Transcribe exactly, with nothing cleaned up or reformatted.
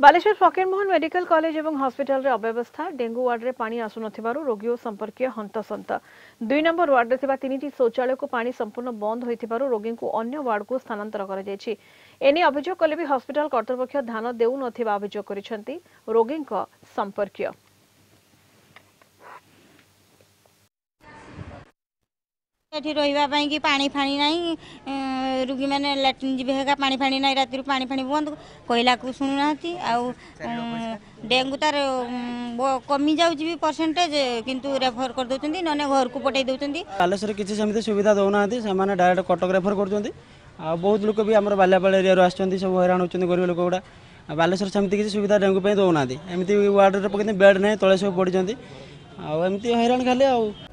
Baleshwar Fakir Mohan medical college एवं hospital रे अव्यवस्था डेंगू वार्ड रे पानी आसु नथिबारु रोगी ओ संपर्कीय हंतसंत दुई नंबर वार्ड रे थिबा तीनटी शौचालय को पानी संपूर्ण बंद होइथिबारु रोगी को अन्य वार्ड को स्थानांतर करा जायछि एने अभियोग कले भी हॉस्पिटल कर्तृपक्ष ध्यान देउ नथिबा अभियोग करिसेंती रोगी को संपर्कीय एठी रोइबा पई कि पानी फानी नाही रोगी मैंने लैट्रिन जीवेगा पानी फानी नहीं रात पानी फानी बंद कोयला को शुणुना डेंगू तार कमी जाऊँगी परसेंटेज किंतु रेफर कर दौरान ना घर को पठे दौरान बालेश्वर किसी सेमती सुविधा दौना से डायरेक्ट कटक रेफर कर बहुत लोग भी आम बाल्यापाड़ एरिया आसुँच सब हैरान होती गरीब लोक गुड़ा बालेश्वर सेमती किसी सुविधा डेंगू दौना एमती वार्ड में बेड ना तले सब पड़ी एमती हैरान खाली आ